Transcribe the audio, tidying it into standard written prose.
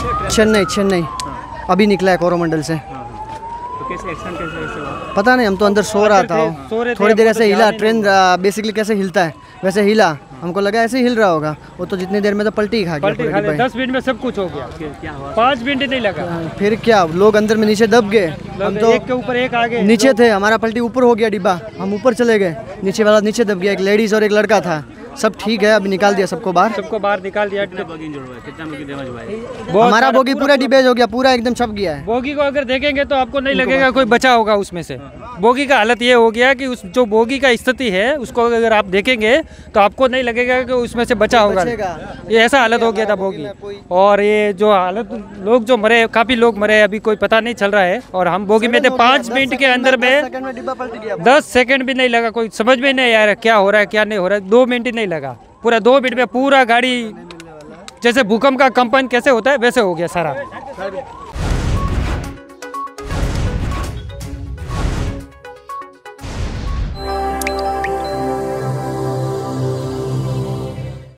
चेन्नई चेन्नई अभी निकला है कोरोमंडल से। तो कैसे एक्शन कैसे हुआ पता नहीं, हम तो अंदर सो रहा था, थोड़ी देर ऐसे हिला, ट्रेन बेसिकली कैसे हिलता है वैसे हिला, हमको लगा ऐसे हिल रहा होगा वो, तो जितनी देर में तो पलटी खा गया। 10 मिनट में सब कुछ हो गया, 5 मिनट नहीं लगा। फिर क्या लोग अंदर में नीचे दब गए, हम तो एक के ऊपर एक आगे नीचे थे, हमारा पलटी ऊपर हो गया डिब्बा, हम ऊपर चले गए, नीचे वाला नीचे दब गया, एक लेडीज और एक लड़का था। सब ठीक है, अभी निकाल दिया सबको बाहर, सबको बाहर निकाल दिया। कितना हमारा बोगी पूरा डिबेज हो गया, पूरा एकदम छप गया है। बोगी को अगर देखेंगे तो आपको नहीं लगेगा कोई बचा होगा उसमें से। बोगी का हालत ये हो गया कि उस जो बोगी का स्थिति है उसको अगर आप देखेंगे तो आपको नहीं लगेगा कि उसमें से बचा होगा, ये ऐसा हालत हो गया था बोगी। और ये जो हालत लोग जो मरे, काफी लोग मरे, अभी कोई पता नहीं चल रहा है। और हम बोगी में थे, 5 मिनट के अंदर में 10 सेकेंड भी नहीं लगा, कोई समझ में नहीं आ रहा क्या हो रहा है क्या नहीं हो रहा है, 2 मिनट नहीं लगा, पूरा 2 मिनट में पूरा गाड़ी जैसे भूकंप का कंपन कैसे होता है वैसे हो गया सारा।